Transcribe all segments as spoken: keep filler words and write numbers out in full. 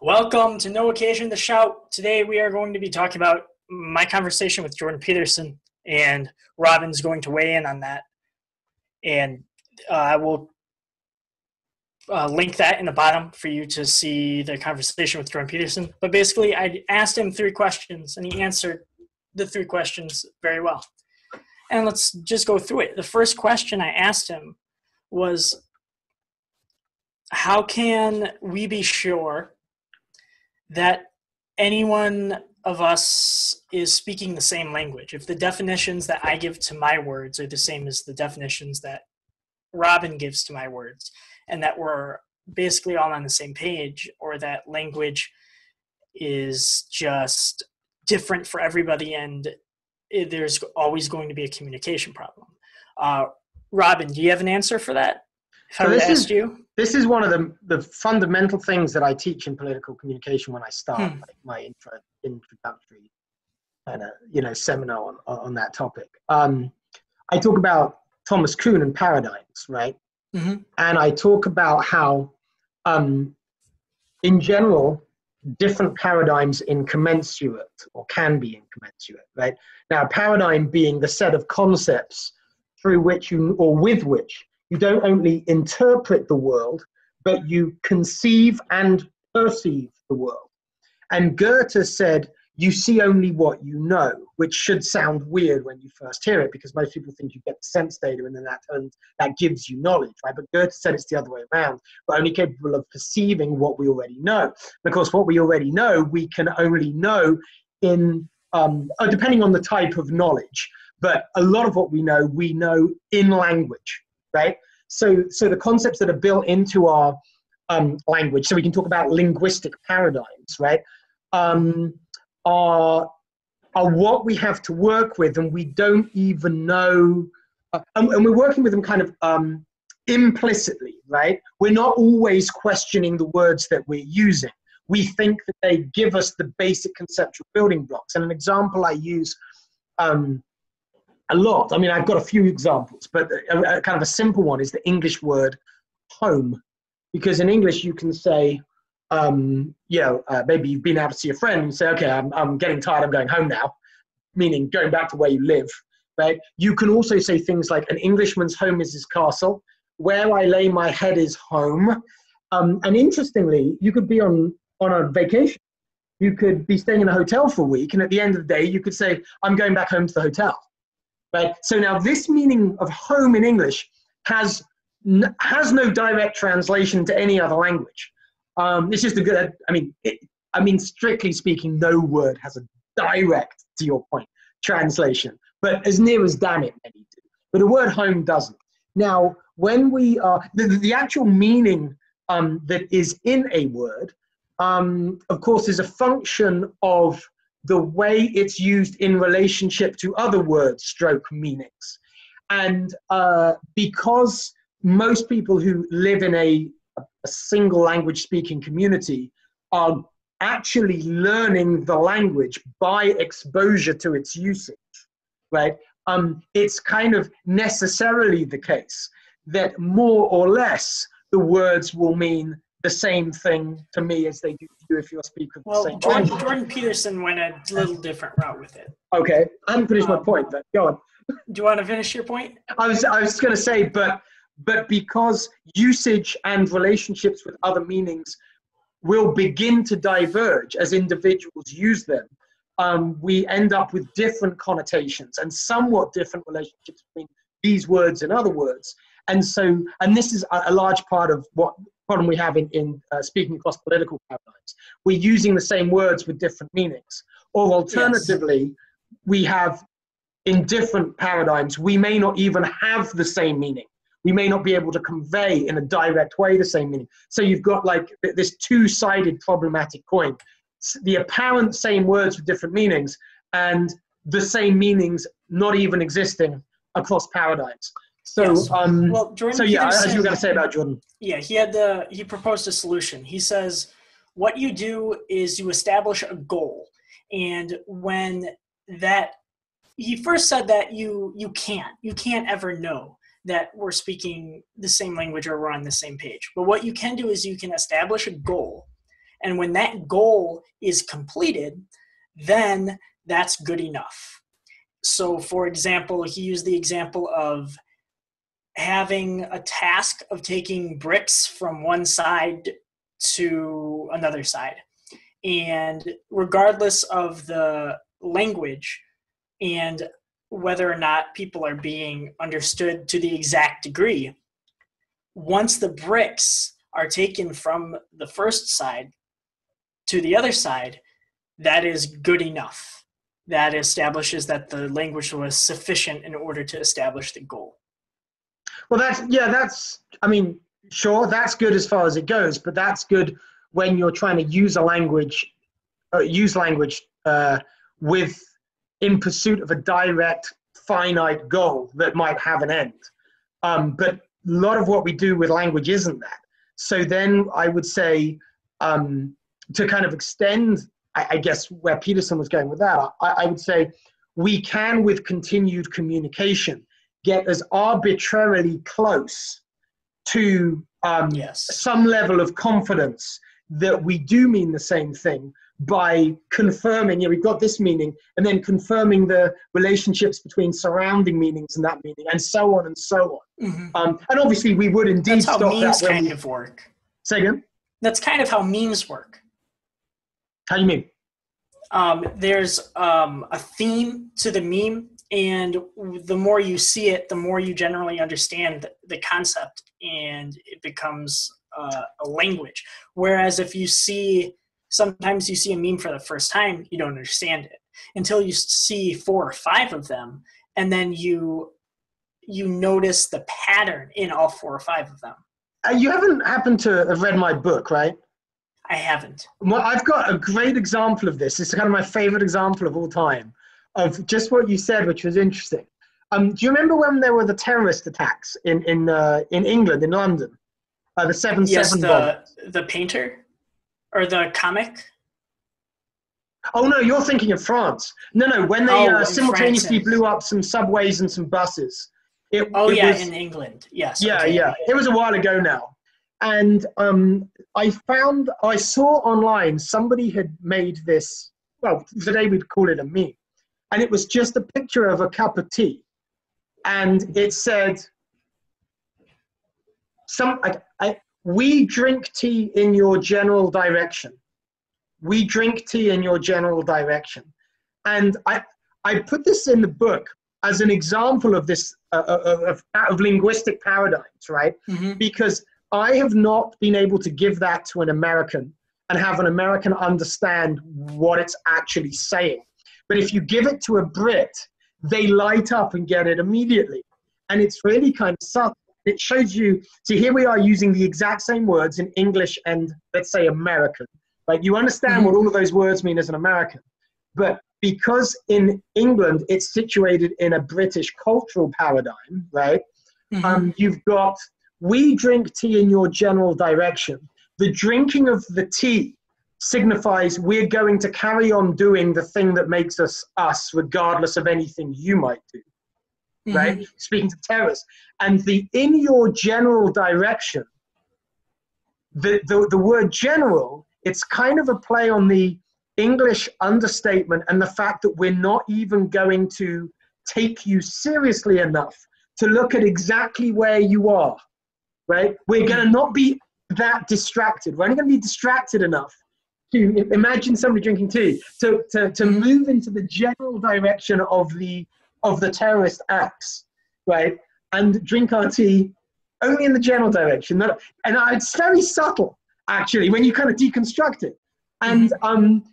Welcome to No Occasion to Shout. Today we are going to be talking about my conversation with Jordan Peterson, and Robin's going to weigh in on that. And uh, I will uh, link that in the bottom for you to see the conversation with Jordan Peterson. But basically, I asked him three questions, and he answered the three questions very well. And let's just go through it. The first question I asked him was, how can we be sure that anyone of us is speaking the same language? If the definitions that I give to my words are the same as the definitions that Robin gives to my words, and that we're basically all on the same page, or that language is just different for everybody and there's always going to be a communication problem. Uh, Robin, do you have an answer for that? If I so this asked is, you? This is one of the, the fundamental things that I teach in political communication when I start hmm. like my intro, introductory and a, you know, seminar on, on that topic. Um, I talk about Thomas Kuhn and paradigms, right? Mm-hmm. And I talk about how, um, in general, different paradigms incommensurate or can be incommensurate, right? Now, a paradigm being the set of concepts through which you, or with which, you don't only interpret the world, but you conceive and perceive the world. And Goethe said, you see only what you know, which should sound weird when you first hear it, because most people think you get the sense data and then that, turns, that gives you knowledge, right? But Goethe said it's the other way around. We're only capable of perceiving what we already know. Because what we already know, we can only know in, um, depending on the type of knowledge, but a lot of what we know, we know in language. Right? So, so the concepts that are built into our um, language, so we can talk about linguistic paradigms, right, um, are, are what we have to work with, and we don't even know, uh, and, and we're working with them kind of um, implicitly, right? We're not always questioning the words that we're using. We think that they give us the basic conceptual building blocks. And an example I use um, a lot. I mean, I've got a few examples, but a, a kind of a simple one is the English word home. Because in English, you can say, um, you know, uh, maybe you've been out to see a friend and say, okay, I'm, I'm getting tired, I'm going home now, meaning going back to where you live, right? You can also say things like, an Englishman's home is his castle, where I lay my head is home. Um, and interestingly, you could be on, on a vacation. You could be staying in a hotel for a week, and at the end of the day, you could say, I'm going back home to the hotel. Right. So now this meaning of home in English has n has no direct translation to any other language. Um, it's just a good, I mean, it, I mean, strictly speaking, no word has a direct, to your point, translation, but as near as damn it, many do. But the word home doesn't. Now, when we are, the, the actual meaning um, that is in a word, um, of course, is a function of the way it's used in relationship to other words, stroke meanings. And uh, because most people who live in a, a single language speaking community are actually learning the language by exposure to its usage, right? Um, it's kind of necessarily the case that more or less the words will mean the same thing to me as they do if you're speaking well, the same Jordan, language. Jordan Peterson went a little different route with it. Okay, I haven't finished um, my point, but go on. Do you want to finish your point? I was, I was going to say, but, but because usage and relationships with other meanings will begin to diverge as individuals use them, um, we end up with different connotations and somewhat different relationships between these words and other words. And so, and this is a, a large part of what problem we have in, in uh, speaking across political paradigms. We're using the same words with different meanings. Or alternatively, yes. we have, in different paradigms, we may not even have the same meaning. We may not be able to convey in a direct way the same meaning. So you've got like this two-sided problematic coin. It's the apparent same words with different meanings and the same meanings not even existing across paradigms. So, yes. um, well, Jordan so yeah, Peterson, as you were going to say about Jordan. Yeah, he had the, he proposed a solution. He says, what you do is you establish a goal. And when that, he first said that you, you can't, you can't ever know that we're speaking the same language or we're on the same page. But what you can do is you can establish a goal And when that goal is completed, then that's good enough. So, for example, he used the example of having a task of taking bricks from one side to another side. And regardless of the language and whether or not people are being understood to the exact degree, once the bricks are taken from the first side to the other side, that is good enough. That establishes that the language was sufficient in order to establish the goal. Well, that's, yeah, that's, I mean, sure, that's good as far as it goes, but that's good when you're trying to use a language, uh, use language uh, with, in pursuit of a direct, finite goal that might have an end. Um, but a lot of what we do with language isn't that. So then I would say, um, to kind of extend, I, I guess, where Peterson was going with that, I, I would say we can, with continued communication, get as arbitrarily close to um, yes. some level of confidence that we do mean the same thing by confirming, yeah, we've got this meaning, and then confirming the relationships between surrounding meanings and that meaning, and so on and so on. Mm-hmm. um, and obviously we would indeed That's stop that. That's how memes kind of work. Say again? That's kind of how memes work. How do you mean? Um, there's um, a theme to the meme, and the more you see it, the more you generally understand the concept, and it becomes uh, a language. Whereas if you see, sometimes you see a meme for the first time, you don't understand it until you see four or five of them, and then you you notice the pattern in all four or five of them. Uh, you haven't happened to have read my book, right? I haven't. Well, I've got a great example of this. It's kind of my favorite example of all time, of just what you said, which was interesting. Um, do you remember when there were the terrorist attacks in in uh, in England, in London? Uh, the seven yes, seven bomb. Yes, the painter or the comic. Oh no, you're thinking of France. No, no, when they oh, uh, simultaneously blew up some subways and some buses. It, oh it yeah, was, in England. Yes. Yeah, okay. yeah. It was a while ago now, and um, I found I saw online somebody had made this. Well, today we'd call it a meme. And it was just a picture of a cup of tea. And it said, "Some I, I, we drink tea in your general direction. We drink tea in your general direction." And I, I put this in the book as an example of this, uh, of, of linguistic paradigms, right? Mm-hmm. Because I have not been able to give that to an American and have an American understand what it's actually saying. But if you give it to a Brit, they light up and get it immediately. And it's really kind of subtle. It shows you, so here we are using the exact same words in English and, let's say, American. Like, you understand what all of those words mean as an American. But because in England, it's situated in a British cultural paradigm, right? Mm-hmm. Um, you've got, we drink tea in your general direction. The drinking of the tea signifies we're going to carry on doing the thing that makes us us, regardless of anything you might do, mm-hmm. right? Speaking to terrorists. And the in your general direction, the, the, the word general, it's kind of a play on the English understatement and the fact that we're not even going to take you seriously enough to look at exactly where you are, right? We're going to not be that distracted. We're only going to be distracted enough to imagine somebody drinking tea, to, to, to move into the general direction of the, of the terrorist acts, right? And drink our tea only in the general direction. Not, and it's very subtle, actually, when you kind of deconstruct it. And, um,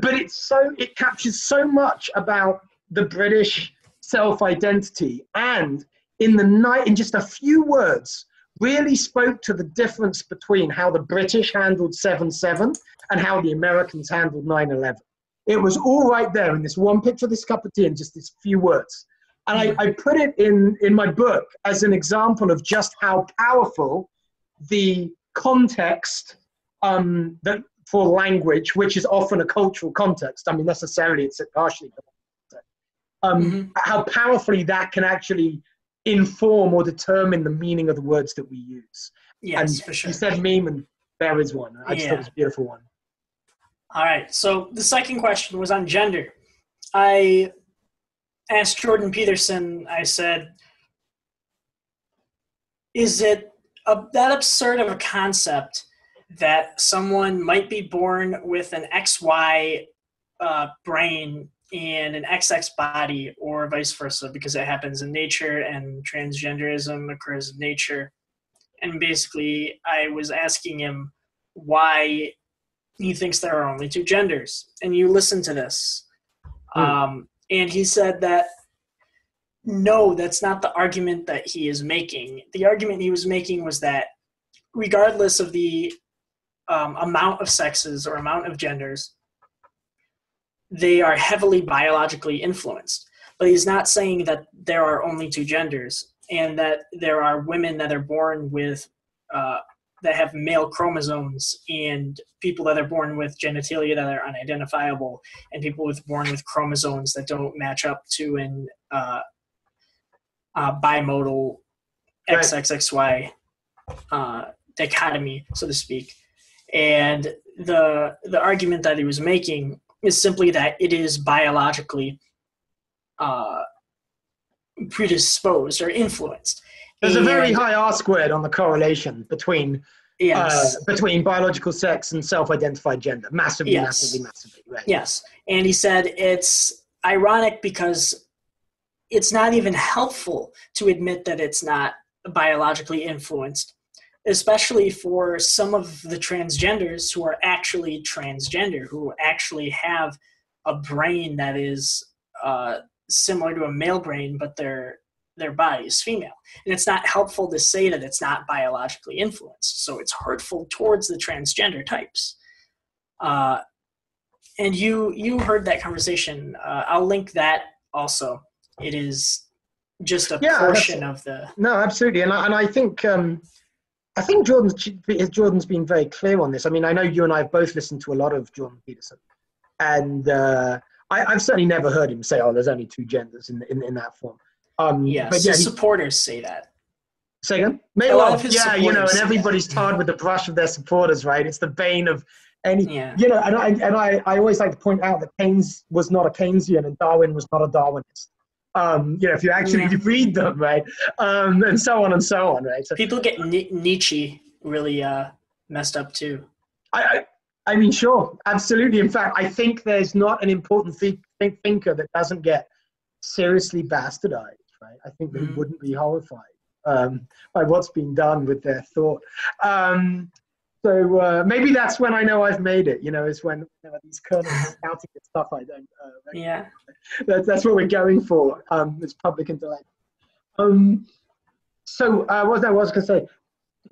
but it's so, it captures so much about the British self-identity, and in the night, in just a few words, really spoke to the difference between how the British handled seven seven and how the Americans handled nine eleven. It was all right there in this one picture, this cup of tea, and just these few words. And I, I put it in, in my book as an example of just how powerful the context um, that for language, which is often a cultural context, I mean, necessarily it's partially, um, mm-hmm. how powerfully that can actually inform or determine the meaning of the words that we use. Yes, and for sure. You said meme, and That was one. I just yeah. thought it was a beautiful one. All right. So the second question was on gender. I asked Jordan Peterson, I said, is it a, that absurd of a concept that someone might be born with an X Y uh, brain and an X X body, or vice versa, because it happens in nature and transgenderism occurs in nature? And basically I was asking him why he thinks there are only two genders. And you listen to this. Hmm. Um, and he said that, no, that's not the argument that he is making. The argument he was making was that regardless of the um, amount of sexes or amount of genders, they are heavily biologically influenced. But he's not saying that there are only two genders and that there are women that are born with, uh, that have male chromosomes, and people that are born with genitalia that are unidentifiable, and people with born with chromosomes that don't match up to an uh, uh, bimodal right. X X X Y uh, dichotomy, so to speak. And the the argument that he was making is simply that it is biologically uh, predisposed or influenced. There's and, a very high R squared on the correlation between yes. uh, between biological sex and self-identified gender. Massively, yes. massively, massively. Right. Yes. And he said it's ironic because it's not even helpful to admit that it's not biologically influenced, especially for some of the transgenders who are actually transgender, who actually have a brain that is uh, similar to a male brain, but they're their body is female. And it's not helpful to say that it's not biologically influenced. So it's hurtful towards the transgender types. Uh, and you you heard that conversation. Uh, I'll link that also. It is just a yeah, portion of the... No, absolutely. And I, and I think um, I think Jordan's, Jordan's been very clear on this. I mean, I know you and I have both listened to a lot of Jordan Peterson. And uh, I, I've certainly never heard him say, oh, there's only two genders in in, in that form. Um, yes, but yeah, his he, supporters say that. Say again? Maybe, well, yeah, you know, and everybody's tarred with the brush of their supporters, right? It's the bane of any, yeah. you know, and, I, and I, I always like to point out that Keynes was not a Keynesian and Darwin was not a Darwinist. Um, you know, if you actually yeah. read them, right? Um, and so on and so on, right? So, people get Nietzsche really uh, messed up too. I, I, I mean, sure, absolutely. In fact, I think there's not an important think, think, thinker that doesn't get seriously bastardized. Right? I think they mm-hmm. wouldn't be horrified um, by what's been done with their thought. Um, so uh, maybe that's when I know I've made it, you know, is when you know, these colonels are shouting at stuff I don't uh, recognize. Yeah. That, that's what we're going for, um, is public intellect. Um, so uh, what I was going to say,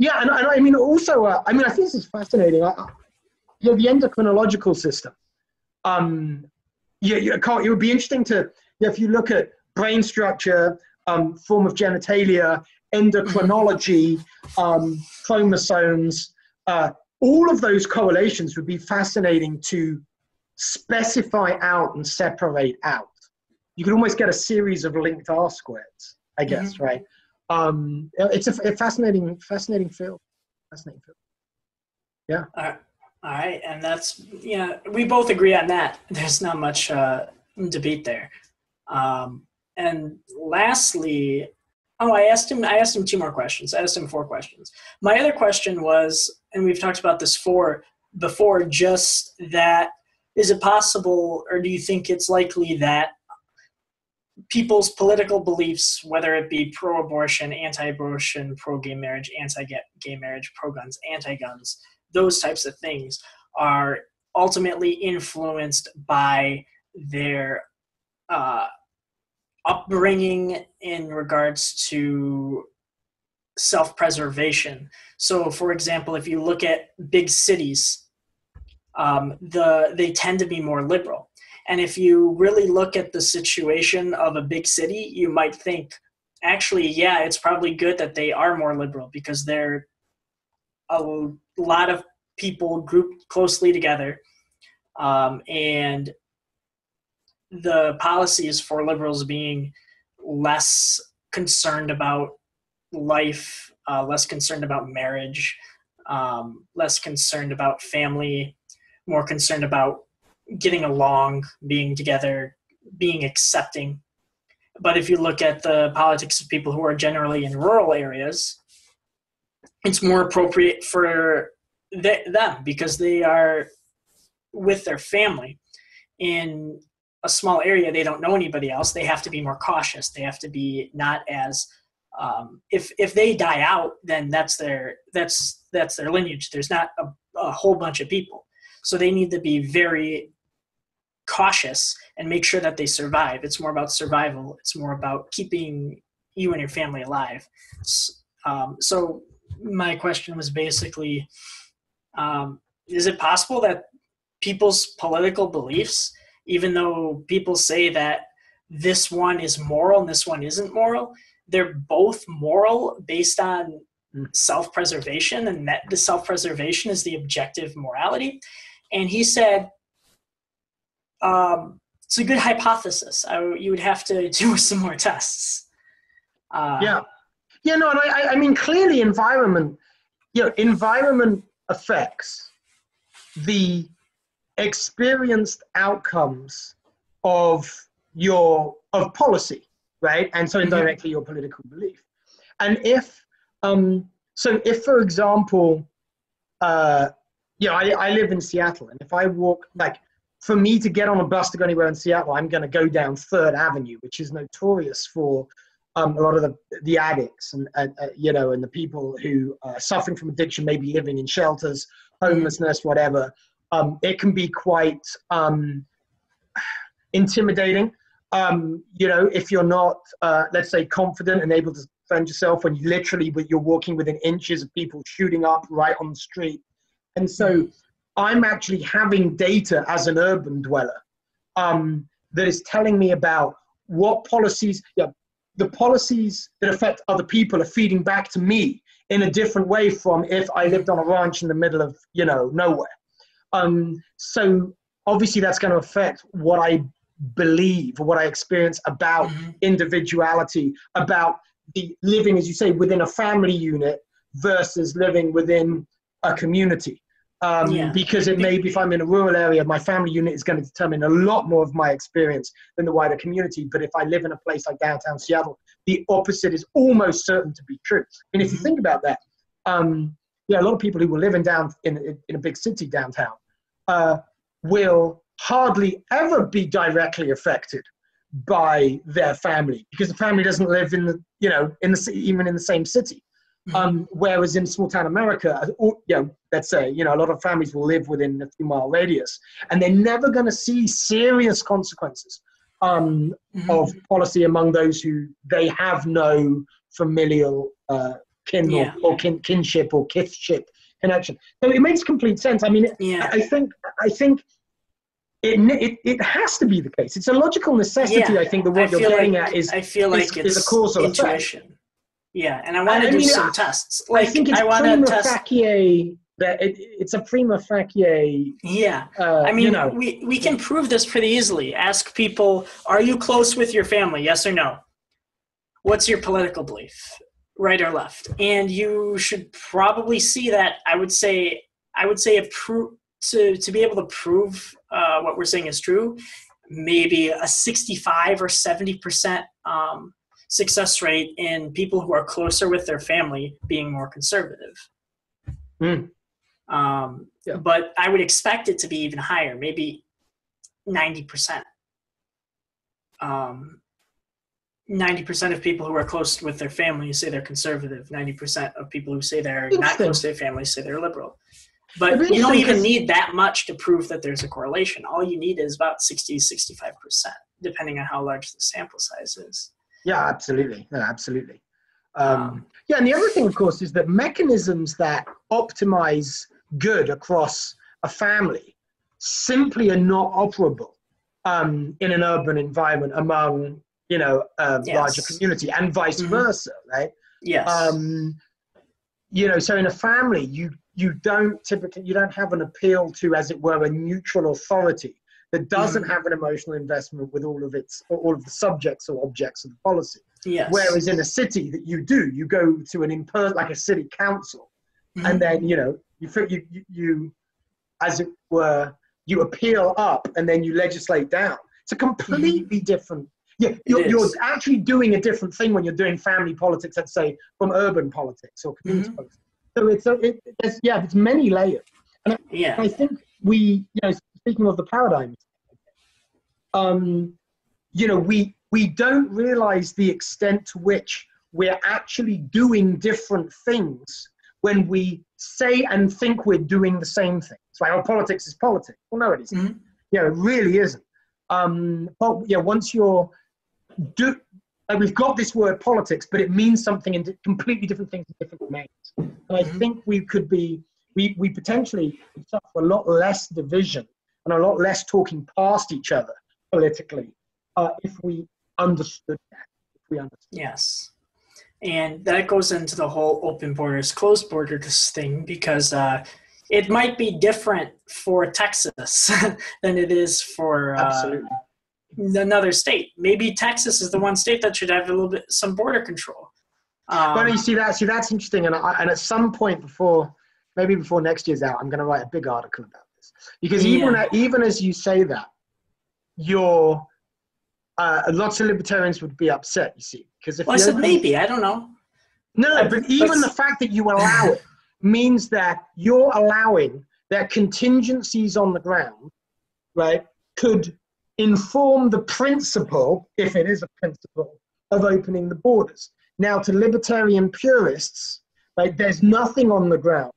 yeah, and, and I mean, also, uh, I mean, I think this is fascinating. I, you know, the endocrinological system, um, you, you can't, it would be interesting to, you know, if you look at brain structure, um, form of genitalia, endocrinology, um, chromosomes, uh, all of those correlations would be fascinating to specify out and separate out. You could almost get a series of linked R squareds, I guess, mm-hmm. right? Um, it's a, a fascinating, fascinating field. Fascinating field. Yeah. Uh, all right. And that's, you know, we both agree on that. There's not much uh, debate there. Um, And lastly, oh, I asked him, I asked him two more questions. I asked him four questions. My other question was, and we've talked about this for, before, just that, is it possible, or do you think it's likely that people's political beliefs, whether it be pro-abortion, anti-abortion, pro-gay marriage, anti-gay marriage, pro-guns, anti-guns, those types of things are ultimately influenced by their uh, upbringing in regards to self-preservation. So, for example, if you look at big cities, um, the they tend to be more liberal. And if you really look at the situation of a big city, you might think, actually, yeah, it's probably good that they are more liberal because they're a lot of people grouped closely together, um, and the policies for liberals being less concerned about life, uh, less concerned about marriage, um, less concerned about family, more concerned about getting along, being together, being accepting. But if you look at the politics of people who are generally in rural areas, it's more appropriate for th- them because they are with their family. In a small area, they don't know anybody else. They have to be more cautious. They have to be not as um, if if they die out, then that's their that's that's their lineage. There's not a, a whole bunch of people, so they need to be very cautious and make sure that they survive. It's more about survival. It's more about keeping you and your family alive. Um, so my question was basically, um, is it possible that people's political beliefs, even though people say that this one is moral and this one isn't moral, they're both moral based on self-preservation, and that the self-preservation is the objective morality? And he said, um, it's a good hypothesis. I, you would have to do some more tests. Uh, yeah. Yeah, no, and I, I mean, clearly environment, you know, environment affects the experienced outcomes of your, of policy, right? And so indirectly your political belief. And if, um, so if, for example, uh, you know, I, I live in Seattle, and if I walk, like, for me to get on a bus to go anywhere in Seattle, I'm going to go down Third Avenue, which is notorious for Um, a lot of the, the addicts and, and uh, you know, and the people who are suffering from addiction, maybe living in shelters, homelessness, whatever. Um, it can be quite um, intimidating, um, you know, if you're not, uh, let's say, confident and able to defend yourself when you literally, you're walking within inches of people shooting up right on the street. And so I'm actually having data as an urban dweller um, that is telling me about what policies, you know, the policies that affect other people are feeding back to me in a different way from if I lived on a ranch in the middle of, you know, nowhere. Um, so obviously that's going to affect what I believe or what I experience about mm-hmm. individuality, about the living, as you say, within a family unit versus living within a community. Um, yeah. Because it may be, if I'm in a rural area, my family unit is going to determine a lot more of my experience than the wider community. But if I live in a place like downtown Seattle, the opposite is almost certain to be true. And if you think about that, um, yeah, a lot of people who will live in down in, in a big city downtown uh, will hardly ever be directly affected by their family, because the family doesn't live in the, you know, in the even in the same city. Um, whereas in small town America, or, you know, let's say, you know, a lot of families will live within a few mile radius, and they're never going to see serious consequences um, mm-hmm. of policy among those who they have no familial uh, kin yeah. or, or kin, kinship or kithship connection. So it makes complete sense. I mean, it, yeah. I think I think it, it it has to be the case. It's a logical necessity. Yeah. I think the word you're getting like, at is I feel like is, it's is a causal intuition. Effect. Yeah, and I want to I do mean, some I, tests. Like, I think it's I prima test... facie that it, it's a prima facie. Yeah, uh, I mean, you know. we we can prove this pretty easily. Ask people: are you close with your family? Yes or no? What's your political belief, right or left? And you should probably see that. I would say, I would say, a pro- to to be able to prove uh, what we're saying is true, maybe a sixty-five or seventy percent. Um, success rate in people who are closer with their family being more conservative. Mm. Um, yeah. But I would expect it to be even higher, maybe ninety percent. Um, ninety percent of people who are close with their family say they're conservative. ninety percent of people who say they're not close to their family say they're liberal. But you don't even need that much to prove that there's a correlation. All you need is about sixty, sixty-five percent, depending on how large the sample size is. Yeah, absolutely. No, absolutely. Um, yeah, and the other thing, of course, is that mechanisms that optimize good across a family simply are not operable um, in an urban environment among, you know, a yes. larger community, and vice mm-hmm. versa, right? Yes. Um, you know, so in a family, you you don't typically, you don't have an appeal to, as it were, a neutral authority that doesn't have an emotional investment with all of its, all of the subjects or objects of the policy. Yes. Whereas in a city that you do, you go to an imper- like a city council, Mm-hmm. And then, you know, you, you, you, you, as it were, you appeal up and then you legislate down. It's a completely mm-hmm. different, yeah, you're, you're actually doing a different thing when you're doing family politics, let's say, from urban politics or community mm-hmm. politics. So it's, a, it, it's, yeah, it's many layers. And I, yeah. I think we, you know, speaking of the paradigms, um, you know, we, we don't realize the extent to which we're actually doing different things when we say and think we're doing the same thing. It's like, oh, politics is politics. Well, no, it isn't. Mm-hmm. Yeah, it really isn't. Um, but yeah, once you're, do, like we've got this word politics, but it means something in completely different things in different domains. And I mm-hmm. think we could be, we, we potentially suffer a lot less division and a lot less talking past each other politically uh, if we understood that. If we understood yes. That. And that goes into the whole open borders, closed borders thing, because uh, it might be different for Texas than it is for uh, another state. Maybe Texas is the one state that should have a little bit some border control. Um, but you see that, see that's interesting. And, I, and at some point before, maybe before next year's out, I'm going to write a big article about this, because yeah. even even as you say that, you're. Uh, lots of libertarians would be upset, you see, because if well, I said maybe I don't know. No, I, but even the fact that you allow it means that you're allowing that contingencies on the ground, right, could inform the principle, if it is a principle, of opening the borders. Now, to libertarian purists, right, there's nothing on the ground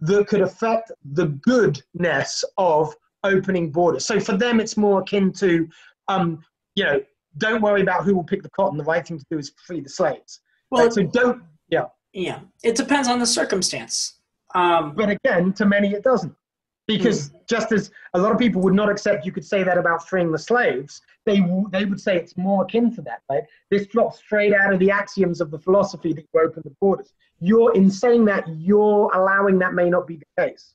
that could affect the goodness of opening borders. So for them, it's more akin to um, you know, don't worry about who will pick the cotton. The right thing to do is free the slaves. Well, right? So don't, yeah. Yeah, it depends on the circumstance. Um, but again, to many it doesn't. Because mm. just as a lot of people would not accept you could say that about freeing the slaves, they, they would say it's more akin to that, right? This drops straight out of the axioms of the philosophy that you open the borders. You're, in saying that, you're allowing that may not be the case.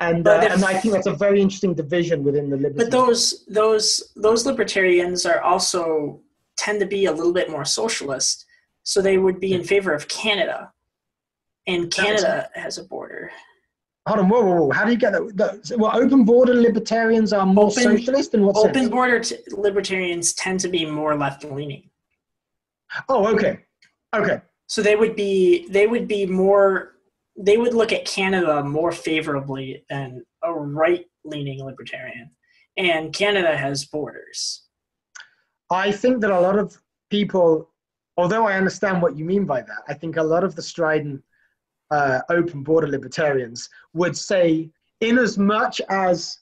And, uh, if, and I think that's a very interesting division within the libertarians. But those those those libertarians are also tend to be a little bit more socialist, so they would be in favor of Canada, and Canada has a border. Hold on, whoa, whoa, whoa! How do you get that? The, well, open border libertarians are more open, socialist, and what open sense? Border t- libertarians tend to be more left leaning. Oh, okay, okay. So they would be they would be more. They would look at Canada more favorably than a right-leaning libertarian. And Canada has borders. I think that a lot of people, although I understand what you mean by that, I think a lot of the strident uh, open border libertarians would say, in as much as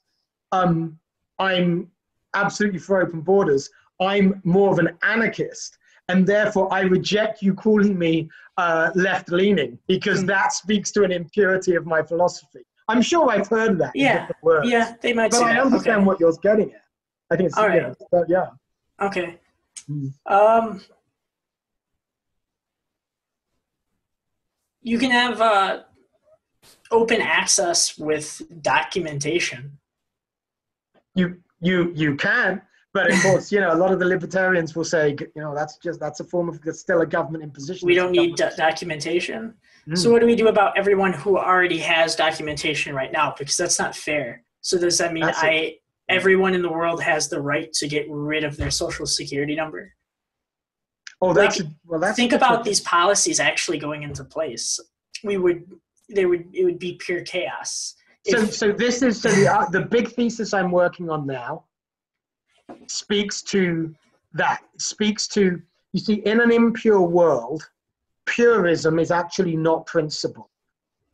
um, I'm absolutely for open borders, I'm more of an anarchist. And therefore, I reject you calling me uh, left-leaning, because mm. that speaks to an impurity of my philosophy. I'm sure I've heard that. Yeah, words, yeah, they might. But I understand okay. what you're getting at. I think it's all right. Yeah. But yeah. Okay. Mm. Um, you can have uh, open access with documentation. You you you can. But of course, you know, a lot of the libertarians will say, you know, that's just, that's a form of, that's still a government imposition. We don't need do- documentation. Mm. So what do we do about everyone who already has documentation right now? Because that's not fair. So does that mean that's I, it. everyone in the world has the right to get rid of their social security number? Oh, that's, like, a, well, that's think about these policies actually going into place. We would, they would, it would be pure chaos. So, if, so this is so the, uh, the big thesis I'm working on now. Speaks to that, speaks to, you see, in an impure world, purism is actually not principle.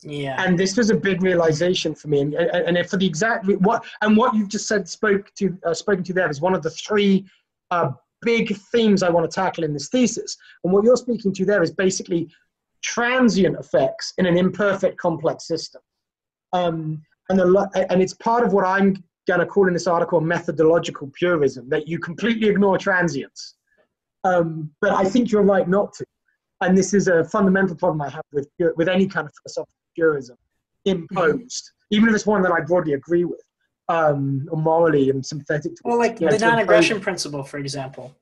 Yeah. And this was a big realization for me. And, and, and for the exact, what, and what you've just said, spoke to, uh, spoken to there is one of the three uh, big themes I want to tackle in this thesis. And what you're speaking to there is basically transient effects in an imperfect complex system. Um, and, the, and it's part of what I'm going to call in this article methodological purism, that you completely ignore transience. Um, but I think you're right not to. And this is a fundamental problem I have with with any kind of philosophical purism imposed, mm-hmm. even if it's one that I broadly agree with, um, or morally and sympathetic to. Well, like you know, the non-aggression principle, for example.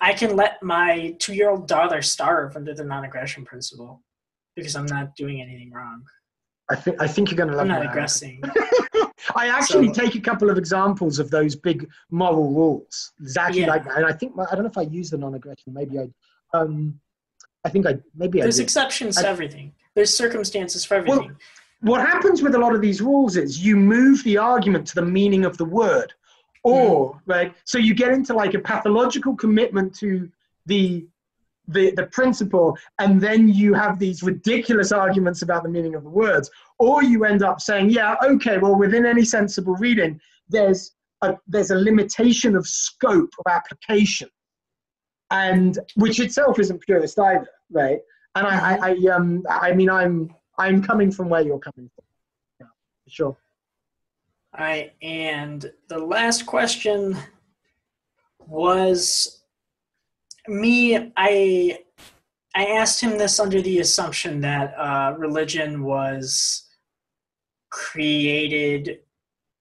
I can let my two-year-old daughter starve under the non-aggression principle because I'm not doing anything wrong. I think I think you're going to love. I'm not aggressing. I actually so, take a couple of examples of those big moral rules, exactly yeah. like that. And I think I don't know if I use the non-aggression. Maybe I. Um, I think I maybe there's I exceptions I, to everything. There's circumstances for everything. Well, what happens with a lot of these rules is you move the argument to the meaning of the word, or mm. right. So you get into like a pathological commitment to the. The, the principle, and then you have these ridiculous arguments about the meaning of the words, or you end up saying, yeah, okay, well, within any sensible reading, there's a, there's a limitation of scope of application, and which itself isn't purist either, right? And I, I, I um, I mean, I'm, I'm coming from where you're coming from, yeah, for sure. All right, and the last question was. Me, I, I asked him this under the assumption that uh, religion was created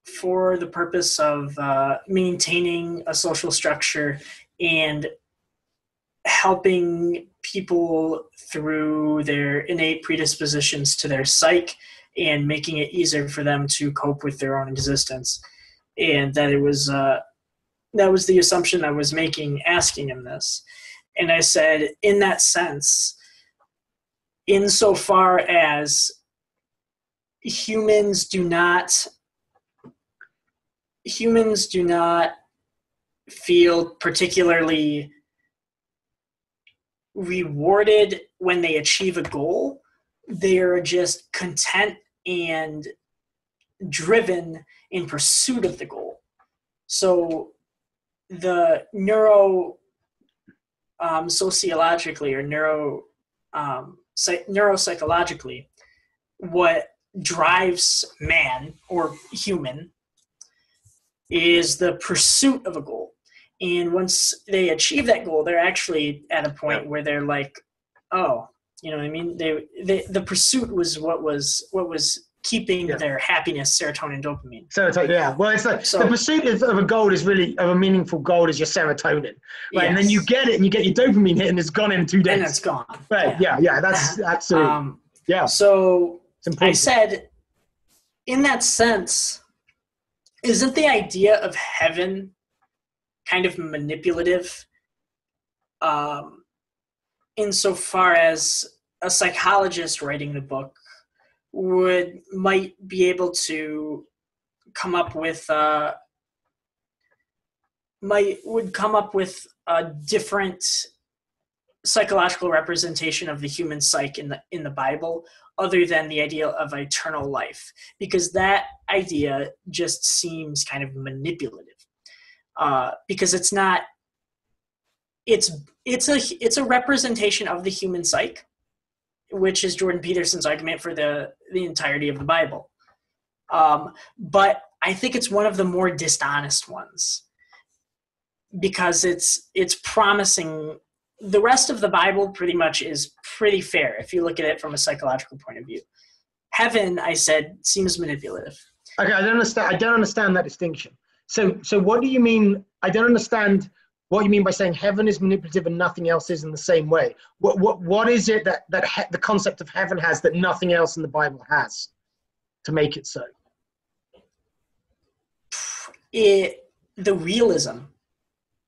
for the purpose of uh, maintaining a social structure and helping people through their innate predispositions to their psyche and making it easier for them to cope with their own existence. And that it was... Uh, That was the assumption I was making, asking him this. And I said, in that sense, insofar as humans do not, humans do not feel particularly rewarded when they achieve a goal, they are just content and driven in pursuit of the goal. So the neuro um, sociologically or neuro um, psych neuropsychologically, what drives man or human is the pursuit of a goal. And once they achieve that goal, they're actually at a point where they're like, oh, you know what I mean? They, they the pursuit was what was what was keeping yeah. their happiness, serotonin, dopamine. Serotonin, yeah. Well, it's like so, the pursuit of a goal is really, of a meaningful goal is your serotonin. Right? Yes. And then you get it and you get your dopamine hit and it's gone in two days. And it's gone. Right, yeah, yeah, yeah that's absolutely, um, yeah. So I said, in that sense, isn't the idea of heaven kind of manipulative um, insofar as a psychologist writing the book would might be able to come up with uh might would come up with a different psychological representation of the human psyche in the in the Bible other than the idea of eternal life, because that idea just seems kind of manipulative uh because it's not it's it's a it's a representation of the human psyche, which is Jordan Peterson's argument for the, the entirety of the Bible. Um, but I think it's one of the more dishonest ones because it's, it's promising. The rest of the Bible pretty much is pretty fair if you look at it from a psychological point of view. Heaven, I said, seems manipulative. Okay, I don't understand, I don't understand that distinction. So, so what do you mean? I don't understand what you mean by saying heaven is manipulative and nothing else is in the same way. What, what, what is it that, that he, the concept of heaven has that nothing else in the Bible has to make it so? It, the realism.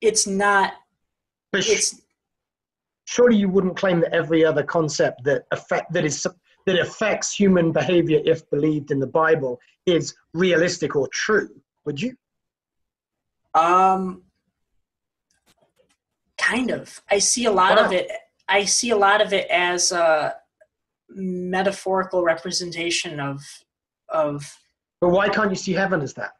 It's not... But it's, surely you wouldn't claim that every other concept that, affect, that, is, that affects human behavior, if believed in the Bible, is realistic or true, would you? Um... Kind of. I see a lot wow. of it. I see a lot of it as a metaphorical representation of, of. But why can't you see heaven as that?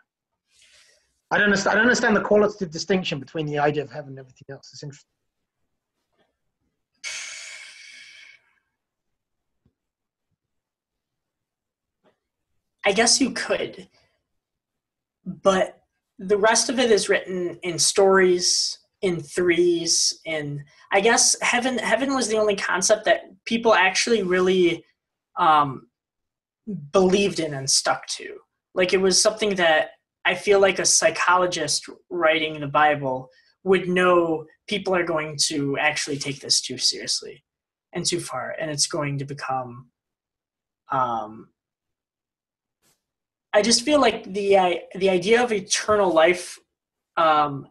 I don't understand. I don't understand the qualitative distinction between the idea of heaven and everything else. It's interesting. I guess you could, but the rest of it is written in stories. In threes, and I guess heaven heaven was the only concept that people actually really um, believed in and stuck to. Like it was something that I feel like a psychologist writing the Bible would know people are going to actually take this too seriously and too far, and it's going to become um, I just feel like the I, the idea of eternal life, um,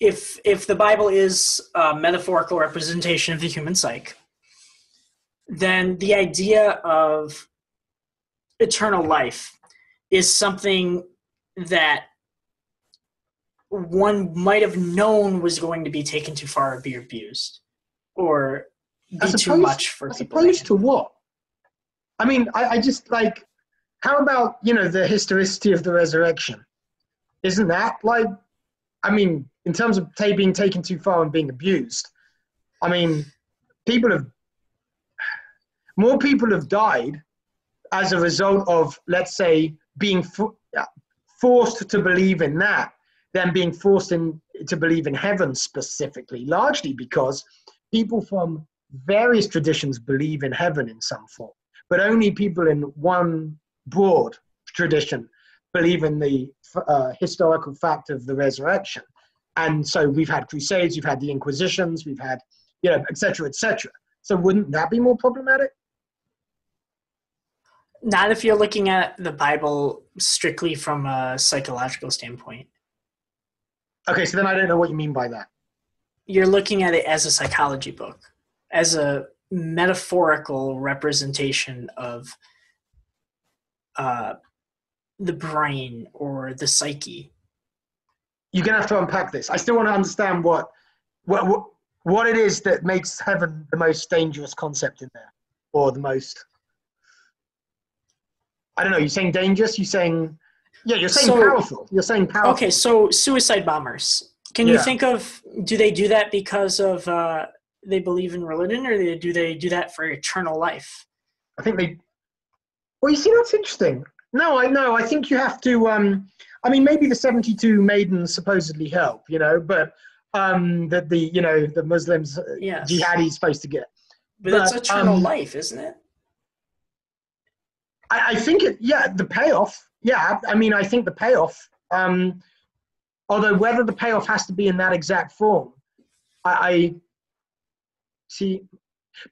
if if the Bible is a metaphorical representation of the human psyche, then the idea of eternal life is something that one might have known was going to be taken too far or be abused or be opposed, too much for as people. As opposed to what? I mean, I, I just like, how about, you know, the historicity of the resurrection? Isn't that like, I mean, in terms of t- being taken too far and being abused, I mean, people have, more people have died as a result of, let's say, being for, uh, forced to believe in that than being forced in, to believe in heaven specifically, largely because people from various traditions believe in heaven in some form, but only people in one broad tradition believe in the uh, historical fact of the resurrection. And so we've had crusades, we've had the Inquisitions, we've had, you know, et cetera, et cetera. So wouldn't that be more problematic? Not if you're looking at the Bible strictly from a psychological standpoint. Okay, so then I don't know what you mean by that. You're looking at it as a psychology book, as a metaphorical representation of uh, the brain or the psyche. You're going to have to unpack this. I still want to understand what what what, what it is that makes heaven the most dangerous concept in there, or the most... I don't know, you're saying dangerous, you're saying... Yeah, you're saying so, powerful. You're saying powerful. Okay, so suicide bombers. Can yeah. you think of, do they do that because of uh, they believe in religion, or do they do that for eternal life? I think they... Well, you see, that's interesting. No, I know. I think you have to... Um, I mean, maybe the seventy-two maidens supposedly help, you know, but um, that the, you know, the Muslims, yes. jihadis supposed to get. But, but that's eternal um, life, isn't it? I think, it, yeah, the payoff, yeah, I mean, I think the payoff, um, although whether the payoff has to be in that exact form, I, I see,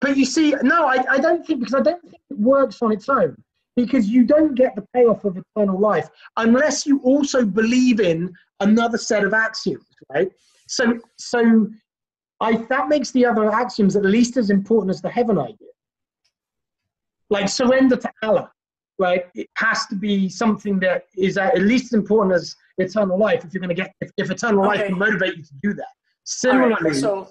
but you see, no, I, I don't think, because I don't think it works on its own, because you don't get the payoff of eternal life unless you also believe in another set of axioms, right? So, so I, that makes the other axioms at least as important as the heaven idea. Like surrender to Allah. Right, it has to be something that is at least as important as eternal life. If you're going to get, if, if eternal okay. life can motivate you to do that, similarly, right, so,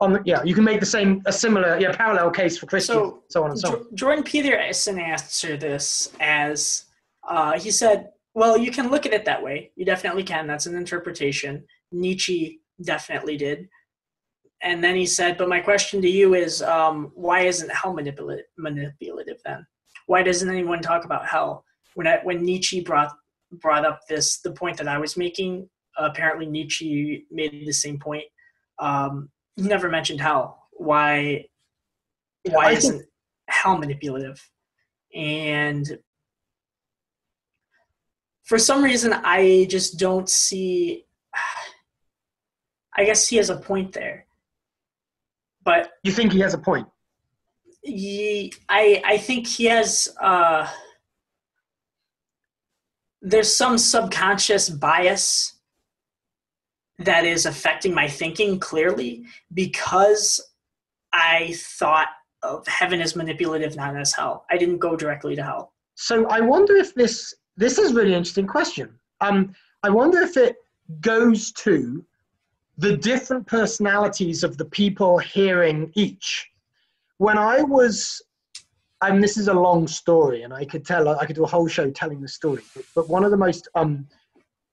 on the, yeah, you can make the same a similar, yeah, parallel case for Christians, so, so on and so on. Jordan Peterson answered this as uh, he said, "Well, you can look at it that way. You definitely can. That's an interpretation. Nietzsche definitely did." And then he said, "But my question to you is, um, why isn't hell manipula- manipulative then?" Why doesn't anyone talk about hell? When I, when Nietzsche brought brought up this, the point that I was making, uh, apparently Nietzsche made the same point. Um, he never mentioned hell. Why why yeah, isn't think... hell manipulative? And for some reason, I just don't see, I guess he has a point there. But you think he has a point? He, I, I think he has, uh, there's some subconscious bias that is affecting my thinking clearly because I thought of heaven as manipulative, not as hell. I didn't go directly to hell. So I wonder if this, this is a really interesting question. Um, I wonder if it goes to the different personalities of the people hearing each. When I was, and this is a long story, and I could tell, I could do a whole show telling the story, but, but one of the most, um,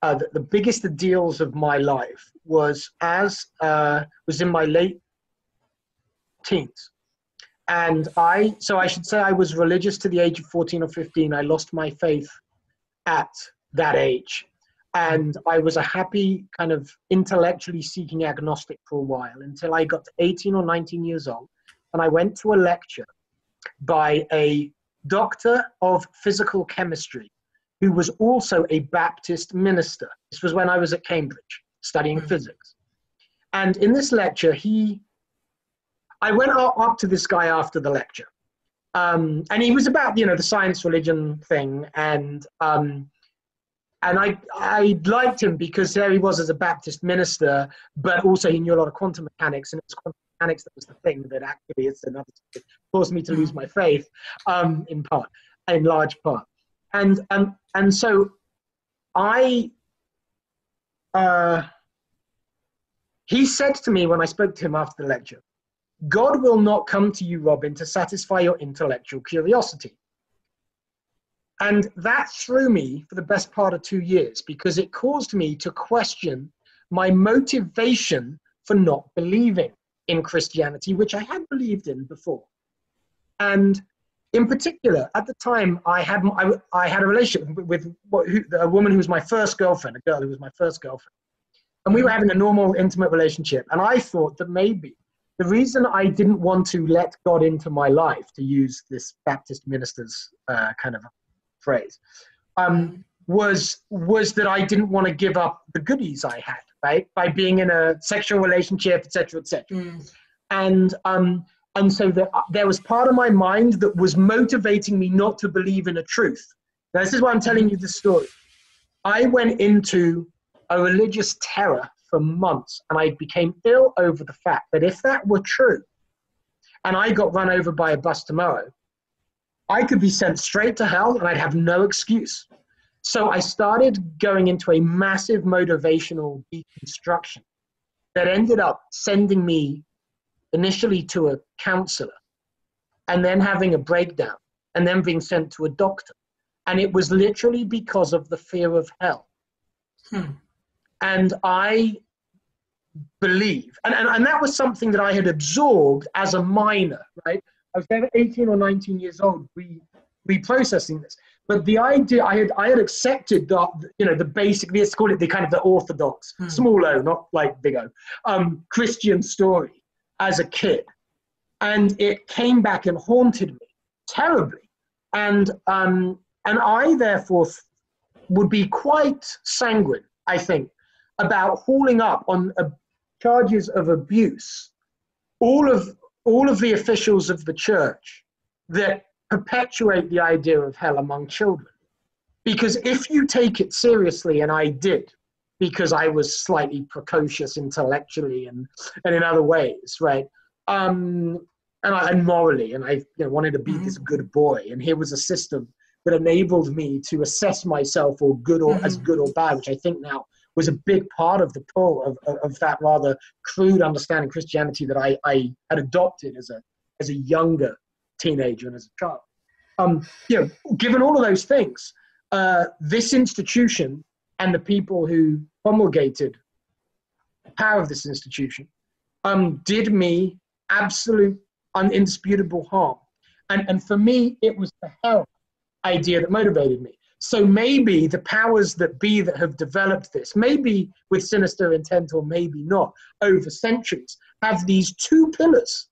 uh, the, the biggest deals of my life was as, uh, was in my late teens. And I, so I should say I was religious to the age of fourteen or fifteen. I lost my faith at that age. And I was a happy kind of intellectually seeking agnostic for a while until I got to eighteen or nineteen years old. And I went to a lecture by a doctor of physical chemistry who was also a Baptist minister. This was when I was at Cambridge studying mm-hmm. physics. And in this lecture, he, I went up to this guy after the lecture Um, and he was about, you know, the science religion thing. And um, and I, I liked him because there he was as a Baptist minister, but also he knew a lot of quantum mechanics, and it was quantum mechanics that was the thing that actually it's another it caused me to lose my faith, um, in part, in large part. And, and, and so I, uh, he said to me when I spoke to him after the lecture, "God will not come to you, Robin, to satisfy your intellectual curiosity." And that threw me for the best part of two years because it caused me to question my motivation for not believing in Christianity, which I had believed in before. And in particular, at the time, I had, I, I had a relationship with what, who, a woman who was my first girlfriend, a girl who was my first girlfriend. And we were having a normal, intimate relationship. And I thought that maybe the reason I didn't want to let God into my life, to use this Baptist minister's uh, kind of phrase, um, was was that I didn't want to give up the goodies I had, right? By being in a sexual relationship, et cetera, et cetera. Mm. And, um, and so the, uh, there was part of my mind that was motivating me not to believe in a truth. Now, this is why I'm telling you this story. I went into a religious terror for months, and I became ill over the fact that if that were true and I got run over by a bus tomorrow, I could be sent straight to hell and I'd have no excuse. So I started going into a massive motivational deconstruction that ended up sending me initially to a counselor and then having a breakdown and then being sent to a doctor. And it was literally because of the fear of hell. Hmm. And I believe, and, and, and that was something that I had absorbed as a minor, right? I was eighteen or nineteen years old, re, reprocessing this. But the idea, I had, I had accepted that, you know, the basic, let's call it the kind of the orthodox, hmm. small o, not like big O, um, Christian story as a kid. And it came back and haunted me terribly. And, um, and I, therefore, would be quite sanguine, I think, about hauling up on uh, charges of abuse, all of all of the officials of the church that perpetuate the idea of hell among children. Because if you take it seriously, and I did, because I was slightly precocious intellectually and, and in other ways, right? Um, and, I, and morally, and I you know, wanted to be this good boy, and here was a system that enabled me to assess myself or good or mm-hmm. as good or bad, which I think now was a big part of the pull of, of, of that rather crude understanding of Christianity that I, I had adopted as a, as a younger teenager and as a child. Um, you know, given all of those things, uh, this institution and the people who promulgated the power of this institution um, did me absolute indisputable harm. And, and for me, it was the hell idea that motivated me. So maybe the powers that be that have developed this, maybe with sinister intent or maybe not, over centuries, have these two pillars,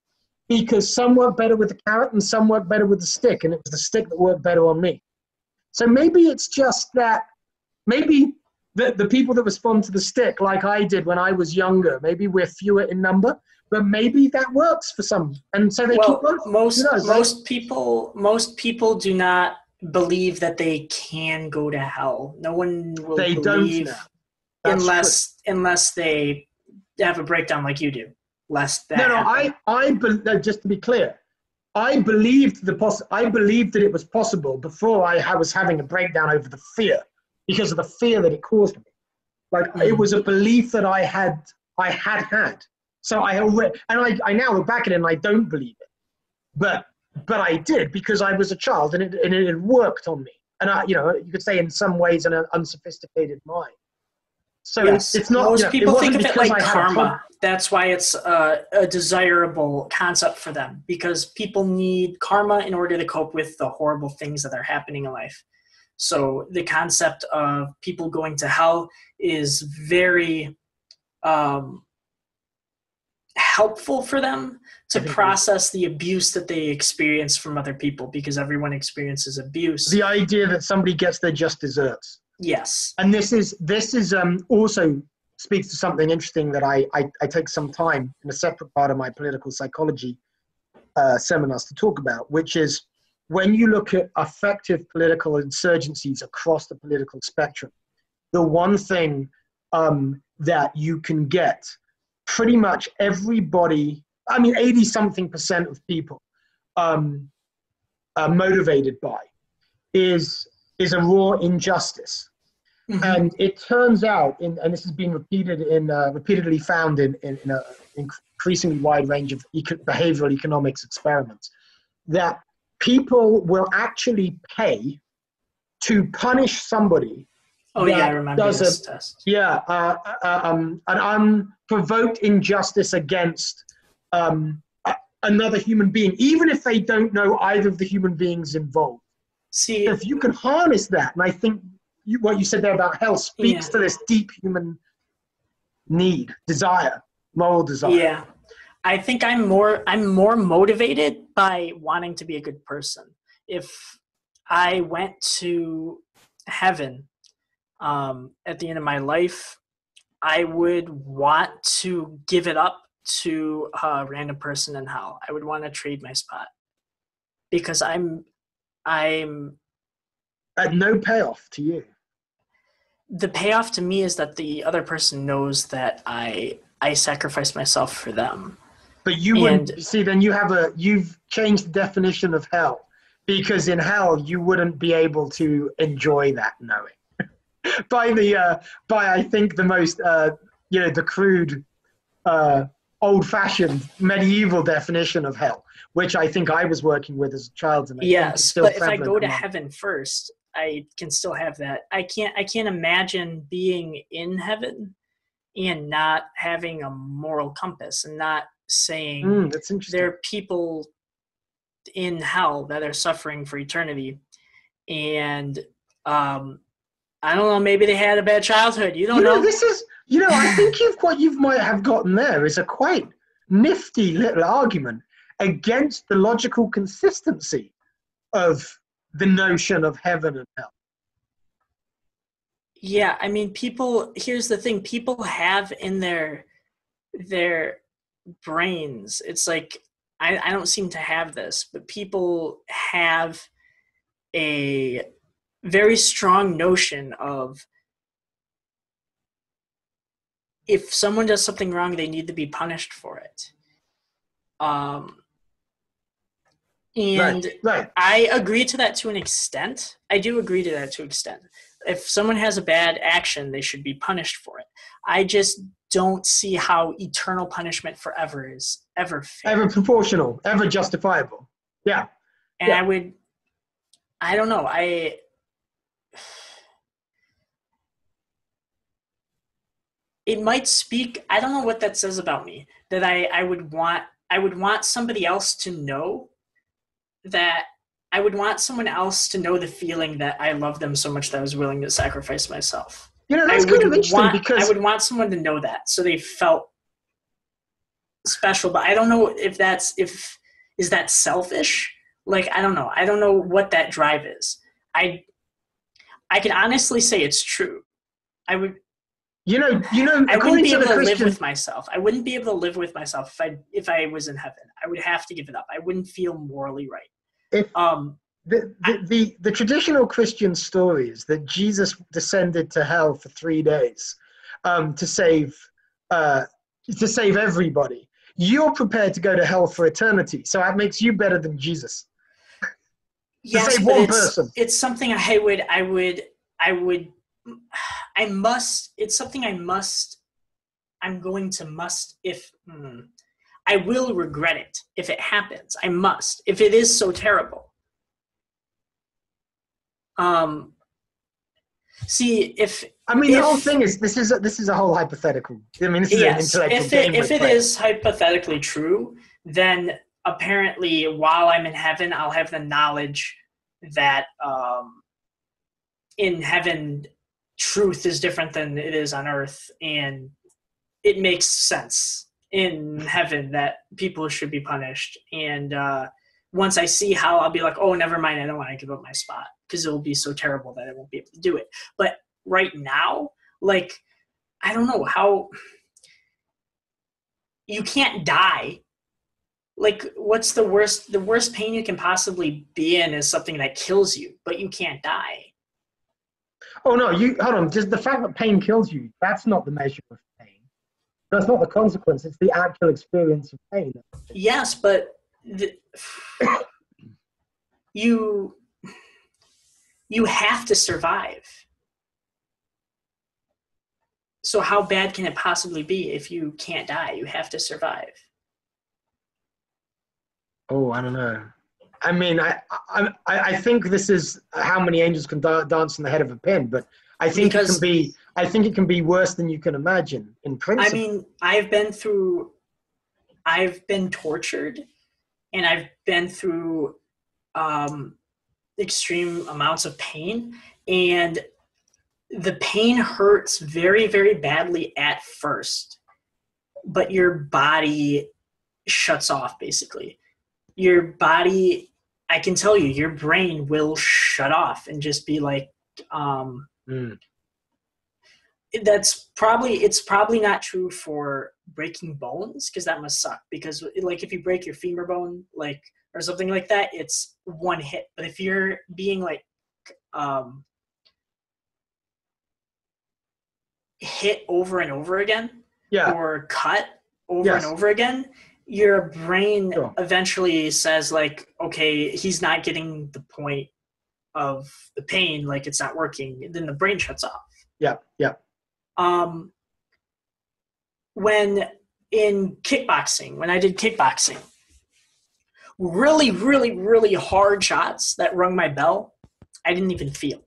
because some work better with the carrot and some work better with the stick, and it was the stick that worked better on me. So maybe it's just that, maybe the, the people that respond to the stick, like I did when I was younger, maybe we're fewer in number, but maybe that works for some. And so they well, keep working. Most, you know, most, like, people, most people do not believe that they can go to hell. No one will they believe don't unless true. unless they have a breakdown like you do. Less that no, no. Happen. I I be, no, just to be clear, I believed the poss- I believed that it was possible before I, I was having a breakdown over the fear, because of the fear that it caused me. Like mm-hmm. it was a belief that I had I had had. So I already, and I I now look back at it and I don't believe it, but. But I did, because I was a child, and it, and it had worked on me. And, I, you know, you could say in some ways an unsophisticated mind. So yes. it's, it's not... Most you know, people think of it like I karma. That's why it's a, a desirable concept for them, because people need karma in order to cope with the horrible things that are happening in life. So the concept of people going to hell is very... Um, helpful for them to process the abuse that they experience from other people, because everyone experiences abuse. The idea that somebody gets their just desserts. Yes. And this is this is um, also speaks to something interesting that I, I, I take some time in a separate part of my political psychology uh, seminars to talk about, which is when you look at effective political insurgencies across the political spectrum, the one thing um, that you can get, pretty much everybody, I mean, eighty something percent of people um, are motivated by is, is a raw injustice. Mm-hmm. And it turns out, in, and this has been repeated in, uh, repeatedly found in, in, in an increasingly wide range of eco- behavioral economics experiments, that people will actually pay to punish somebody. Oh yeah, I remember does this a, test. Yeah, uh, uh, um, an unprovoked injustice against um, a, another human being, even if they don't know either of the human beings involved. See, if you can harness that, and I think you, what you said there about health speaks yeah. to this deep human need, desire, moral desire. Yeah, I think I'm more I'm more motivated by wanting to be a good person. If I went to heaven Um, at the end of my life, I would want to give it up to a random person in hell. I would want to trade my spot because I'm, I'm at no payoff to you. The payoff to me is that the other person knows that I, I sacrificed myself for them. But you wouldn't see, then you have a, you've changed the definition of hell, because in hell you wouldn't be able to enjoy that knowing. By the uh, by, I think the most uh, you know the crude, uh, old-fashioned medieval definition of hell, which I think I was working with as a child. And I yes, but if I go to heaven first, I can still have that. I can't. I can't imagine being in heaven and not having a moral compass and not saying mm, that's interesting. There are people in hell that are suffering for eternity, and. Um, I don't know, maybe they had a bad childhood. You don't you know, know. This is, you know, I think you've got, you might have gotten there is a quite nifty little argument against the logical consistency of the notion of heaven and hell. Yeah, I mean, people, here's the thing, people have in their, their brains, it's like, I, I don't seem to have this, but people have a very strong notion of if someone does something wrong, they need to be punished for it. Um, and right, right. I agree to that to an extent. I do agree to that to an extent. If someone has a bad action, they should be punished for it. I just don't see how eternal punishment forever is ever fair. Ever proportional, ever justifiable. Yeah. And yeah. I would, I don't know. I, It might speak, I don't know what that says about me, that I, I would want, I would want somebody else to know that, I would want someone else to know the feeling that I love them so much that I was willing to sacrifice myself. You know, that's kind of interesting want, because... I would want someone to know that, so they felt special, but I don't know if that's, if, is that selfish? Like, I don't know. I don't know what that drive is. I, I can honestly say it's true. I would... You know, you know, I wouldn't be able to live with myself. I wouldn't be able to live with myself if I if I was in heaven. I would have to give it up. I wouldn't feel morally right. If, um, the, the, I, the, the traditional Christian story is that Jesus descended to hell for three days um, to save uh, to save everybody. You're prepared to go to hell for eternity, so that makes you better than Jesus. Yes, save one it's, person. It's something I would I would I would. I must, it's something I must, I'm going to must if, mm, I will regret it if it happens. I must, if it is so terrible. Um, see, if... I mean, if, the whole thing is, this is a, this is a whole hypothetical. I mean, this is yes, an intellectual game. If it, if it is hypothetically true, then apparently while I'm in heaven, I'll have the knowledge that um, in heaven... truth is different than it is on earth, and it makes sense in heaven that people should be punished. And uh, once I see how, I'll be like, oh, never mind, I don't want to give up my spot because it will be so terrible that I won't be able to do it. But right now, like, I don't know how you can't die. like, what's the worst, the worst pain you can possibly be in is something that kills you, but you can't die. Oh no, you, hold on, just the fact that pain kills you, that's not the measure of pain. That's not the consequence, it's the actual experience of pain. Yes, but the, you, you have to survive. So how bad can it possibly be if you can't die? You have to survive. Oh, I don't know. I mean, I I, I think this is how many angels can da dance on the head of a pin, but I think because it can be, I think it can be worse than you can imagine in principle. I mean, I've been through, I've been tortured, and I've been through um, extreme amounts of pain, and the pain hurts very, very badly at first, but your body shuts off, basically. Your body, I can tell you, your brain will shut off and just be like, um, mm. that's probably, it's probably not true for breaking bones, because that must suck, because like if you break your femur bone, like, or something like that, it's one hit. But if you're being like, um, hit over and over again, yeah, or cut over yes. and over again, your brain sure. eventually says like, okay, he's not getting the point of the pain, like it's not working. And then the brain shuts off. Yeah, yeah. Um, when in kickboxing, when I did kickboxing, really, really, really hard shots that rung my bell, I didn't even feel,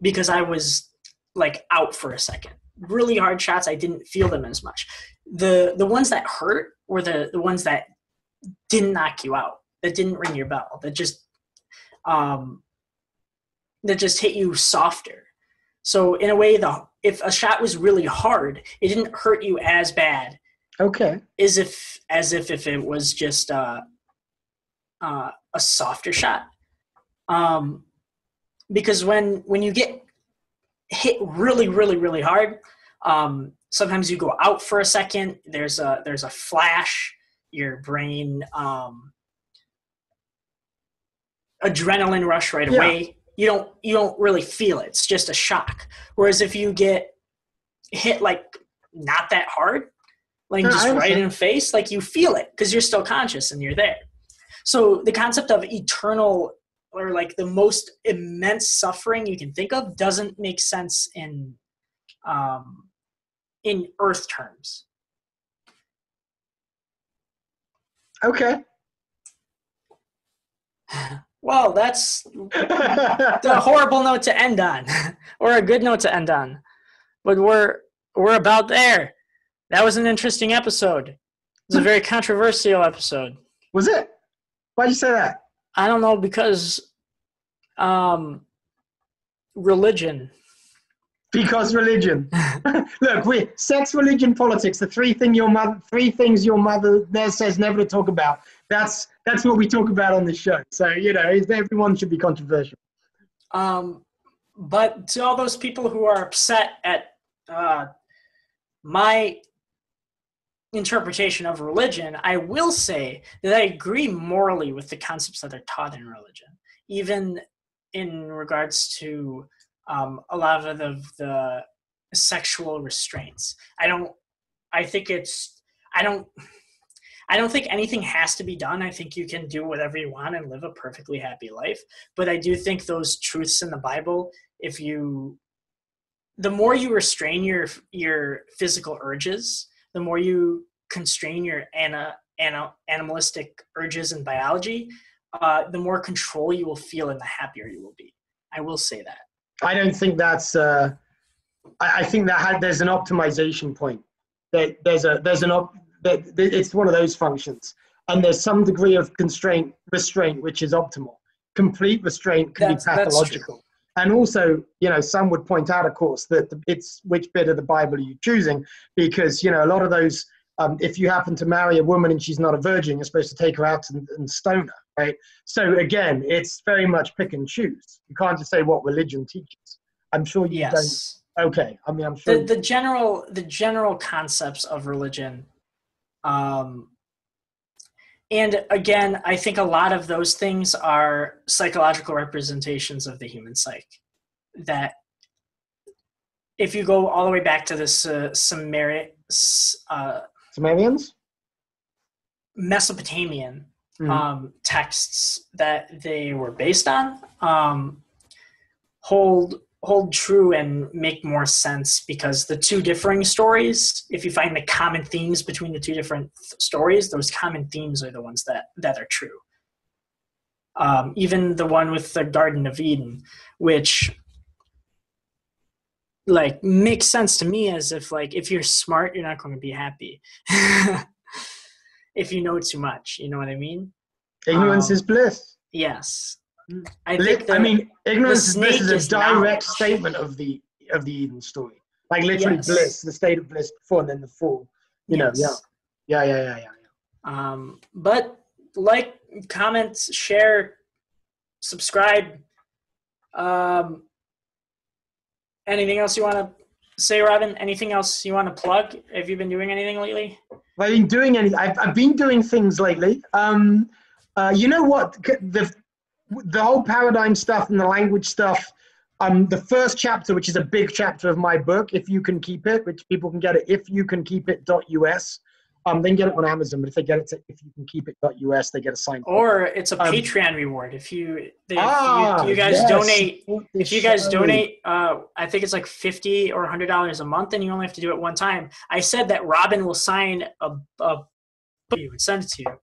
because I was like out for a second. Really hard shots, I didn't feel them as much. The the ones that hurt were the, the ones that didn't knock you out, that didn't ring your bell, that just um, that just hit you softer. So in a way, the if a shot was really hard, it didn't hurt you as bad. Okay. As if as if if it was just uh, uh, a softer shot, um, because when when you get hit really, really, really hard, um, sometimes you go out for a second, there's a, there's a flash, your brain, um, adrenaline rush right yeah. away. You don't, you don't really feel it. It's just a shock. Whereas if you get hit, like not that hard, like no, just right in the face, like you feel it because you're still conscious and you're there. So the concept of eternal, or like the most immense suffering you can think of, doesn't make sense in, um, in earth terms. Okay. Well, that's the horrible note to end on, or a good note to end on, but we're, we're about there. That was an interesting episode. It was a very controversial episode. Was it? Why'd you say that? I don't know, because um, religion. Because religion. Look, we sex, religion, politics, the three thing your mother three things your mother there says never to talk about. That's that's what we talk about on the show. So, you know, everyone should be controversial. Um but to all those people who are upset at uh, my interpretation of religion, I will say that I agree morally with the concepts that are taught in religion, even in regards to um, a lot of the, the sexual restraints. I don't, I think it's, I don't, I don't think anything has to be done. I think you can do whatever you want and live a perfectly happy life. But I do think those truths in the Bible, if you, the more you restrain your, your physical urges, the more you constrain your ana, ana, animalistic urges and biology, uh, the more control you will feel and the happier you will be. I will say that. I don't think that's, uh, I, I think that had, there's an optimization point. There, there's a, there's an op, there, it's one of those functions. And there's some degree of constraint, restraint, which is optimal. Complete restraint can that's, be pathological. And also, you know, some would point out, of course, that it's which bit of the Bible are you choosing? Because, you know, a lot of those, um, if you happen to marry a woman and she's not a virgin, you're supposed to take her out and, and stone her, right? So, again, it's very much pick and choose. You can't just say what religion teaches. I'm sure you yes. don't. Okay. I mean, I'm sure. The, the, general, the general concepts of religion, um, And again, I think a lot of those things are psychological representations of the human psyche. That if you go all the way back to the uh, Sumerian, uh, Sumerians? Mesopotamian mm-hmm. um, texts that they were based on um, hold hold true and make more sense, because the two differing stories, if you find the common themes between the two different th- stories, those common themes are the ones that, that are true. Um, even the one with the Garden of Eden, which like makes sense to me as if like, if you're smart, you're not going to be happy. If you know too much, you know what I mean? Ignorance um, is bliss. Yes. I think that I mean, ignorance is bliss is a direct statement of the of the Eden story. Like literally yes. bliss, the state of bliss before and then the fall. You yes. know, yeah. Yeah, yeah, yeah, yeah, yeah. Um, but like, comment, share, subscribe. Um, anything else you want to say, Robin? Anything else you want to plug? Have you been doing anything lately? I've been doing anything. I've, I've been doing things lately. Um, uh, you know what? The the whole paradigm stuff and the language stuff, um, the first chapter, which is a big chapter of my book, If You Can Keep It, which people can get at if you can keep it dot u s. Um, they can get it on Amazon, but if they get it to if you can keep it dot u s, they get a signed copy. Or it's a um, Patreon reward. If you, they, ah, you, you guys yes. donate, if you guys donate, uh, I think it's like fifty or one hundred dollars a month, and you only have to do it one time. I said that Robin will sign a book and send it to you.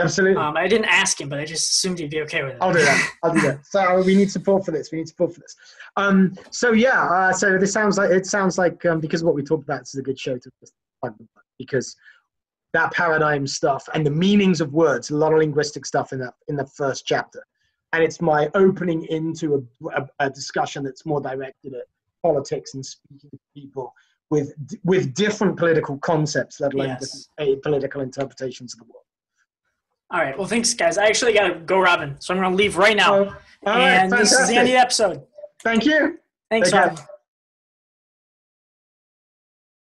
Absolutely. Um, I didn't ask him, but I just assumed he'd be okay with it. I'll do that. I'll do that. So we need support for this. We need support for this. Um, so yeah. Uh, so this sounds like it sounds like um, because what we talked about, this is a good show to just plug them because. That paradigm stuff and the meanings of words, a lot of linguistic stuff in that in the first chapter, and it's my opening into a, a, a discussion that's more directed at politics and speaking to people with with different political concepts, let alone yes. different, uh, political interpretations of the world. All right, well, thanks, guys. I actually gotta go, Robin, so I'm gonna leave right now. Well, all and right, this is the end of the episode. Thank you. Thanks, Robin.